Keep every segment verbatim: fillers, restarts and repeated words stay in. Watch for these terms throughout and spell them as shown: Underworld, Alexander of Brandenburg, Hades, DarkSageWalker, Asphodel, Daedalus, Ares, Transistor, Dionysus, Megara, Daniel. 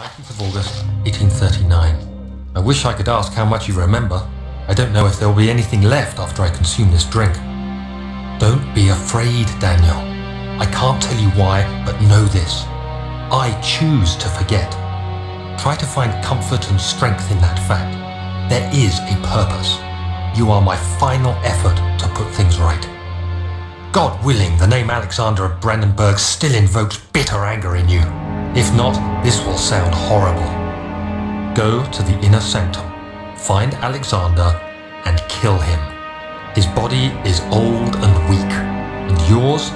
nineteenth of August, eighteen thirty-nine. I wish I could ask how much you remember. I don't know if there will be anything left after I consume this drink. Don't be afraid, Daniel. I can't tell you why, but know this. I choose to forget. Try to find comfort and strength in that fact. There is a purpose. You are my final effort to put things right. God willing, the name Alexander of Brandenburg still invokes bitter anger in you. If not, this will sound horrible. Go to the inner sanctum, find Alexander, and kill him. His body is old and weak, and yours,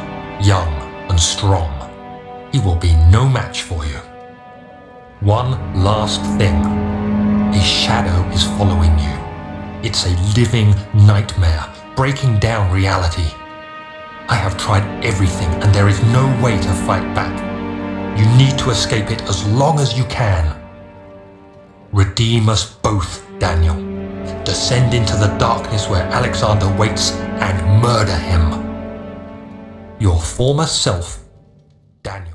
young and strong. He will be no match for you. One last thing. A shadow is following you. It's a living nightmare, breaking down reality. I have tried everything, and there is no way to fight back. You need to escape it as long as you can. Redeem us both, Daniel. Descend into the darkness where Alexander waits and murder him. Your former self, Daniel.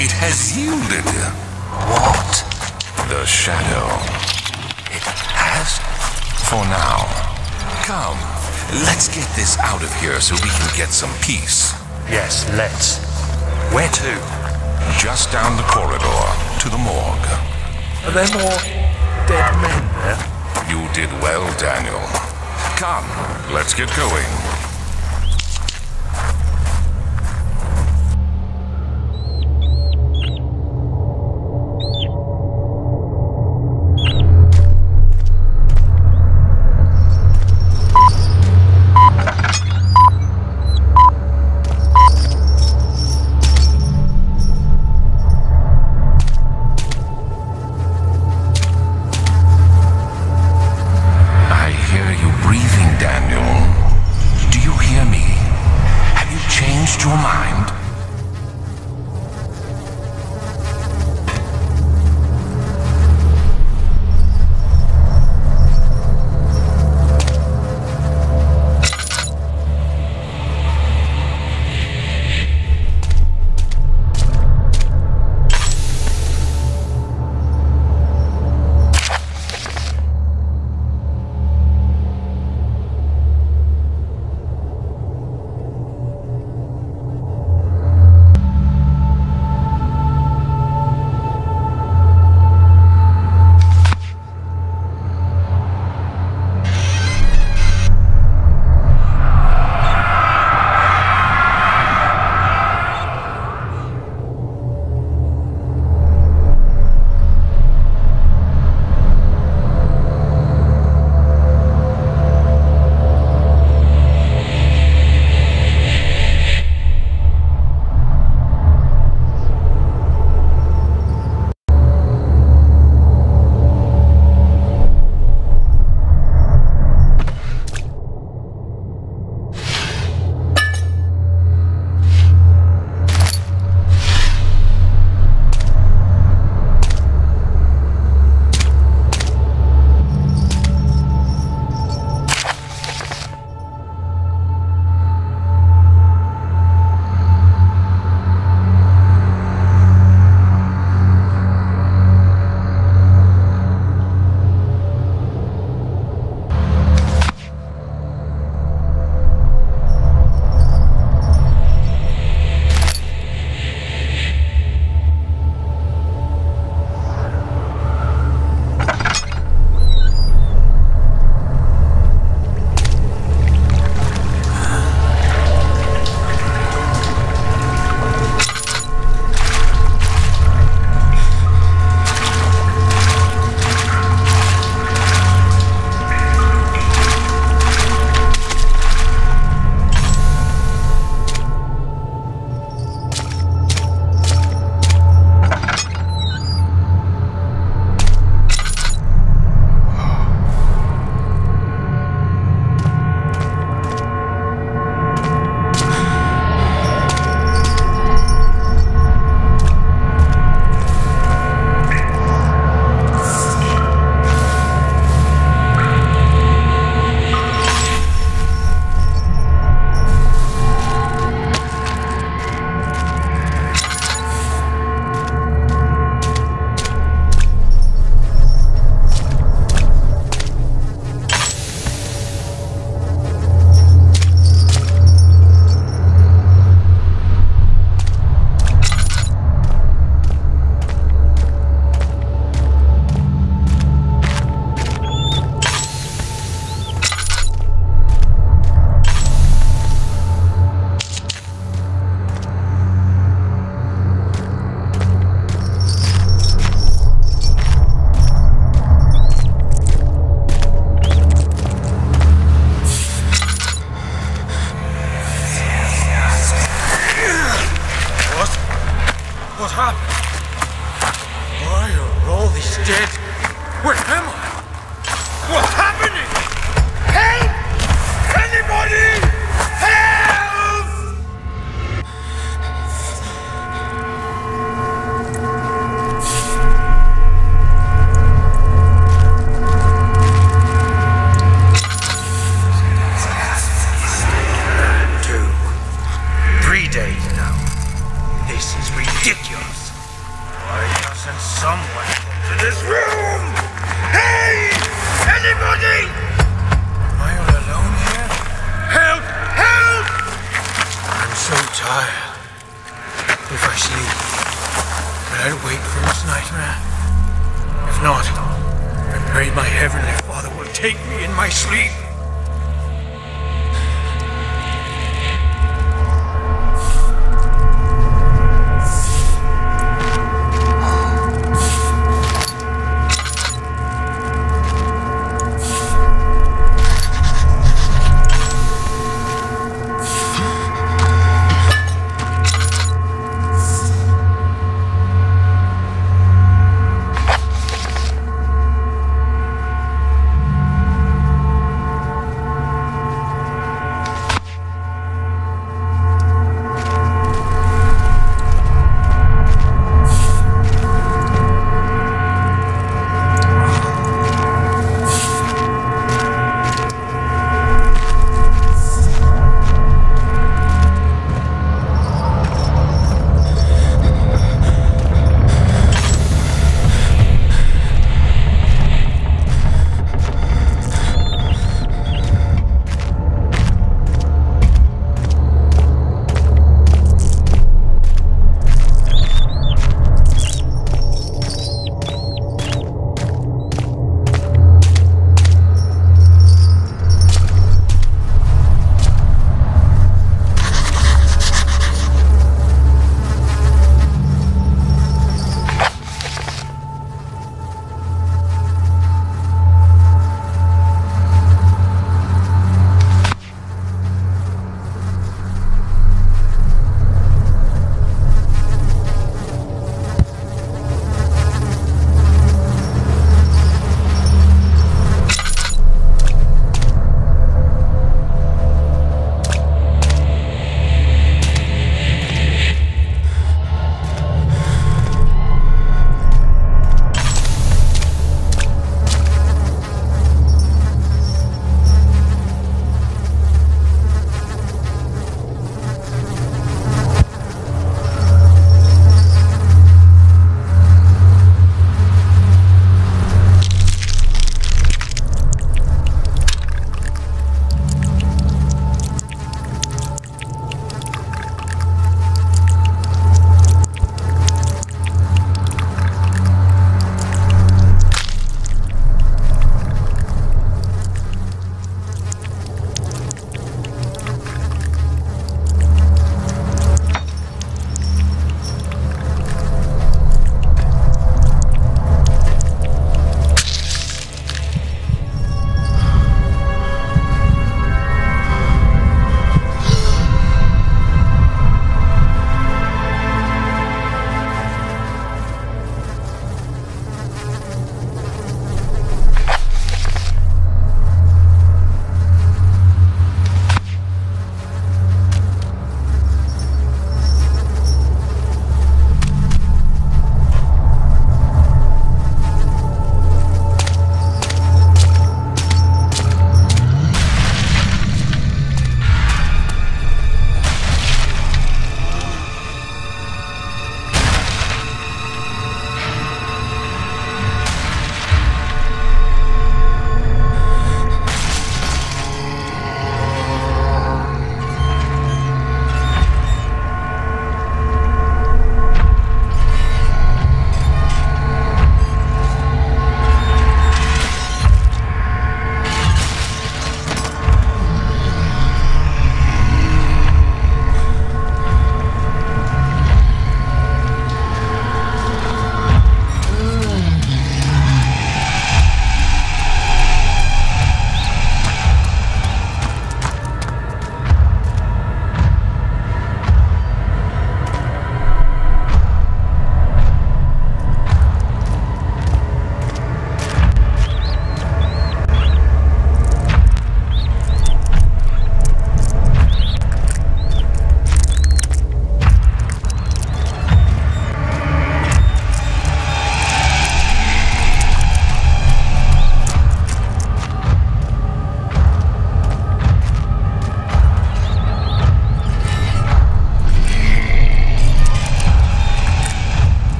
It has yielded. What? The shadow. It has? For now. Come, let's get this out of here so we can get some peace. Yes, let's. Where to? Just down the corridor, to the morgue. Are there more dead men there? You did well, Daniel. Come, let's get going.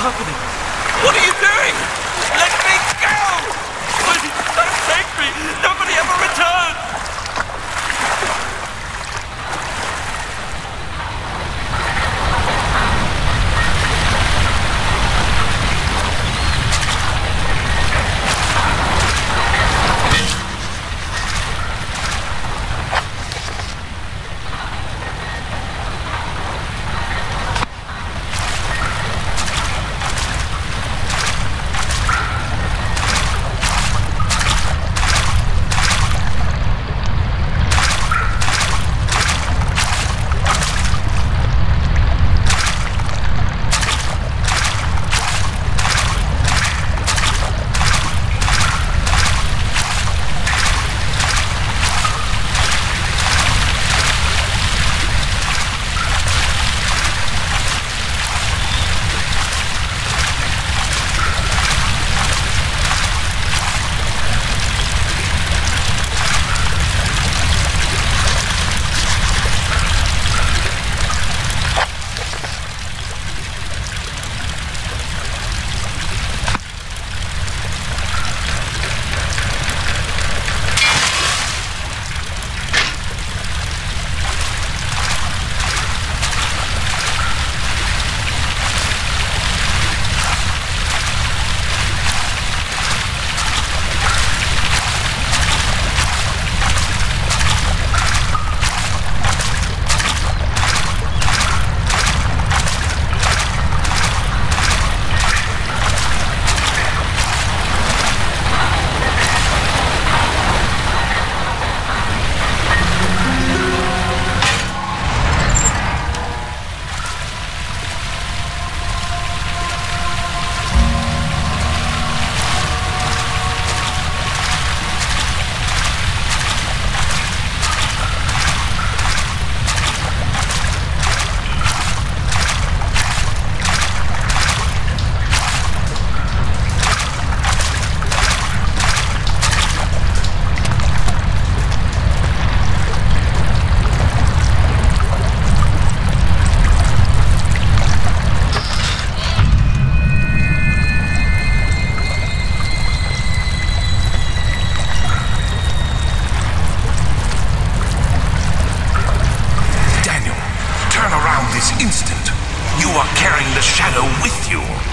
happening? What are you doing? Let me go! Please, don't take me! Nobody ever returns! Instant, you are carrying the shadow with you.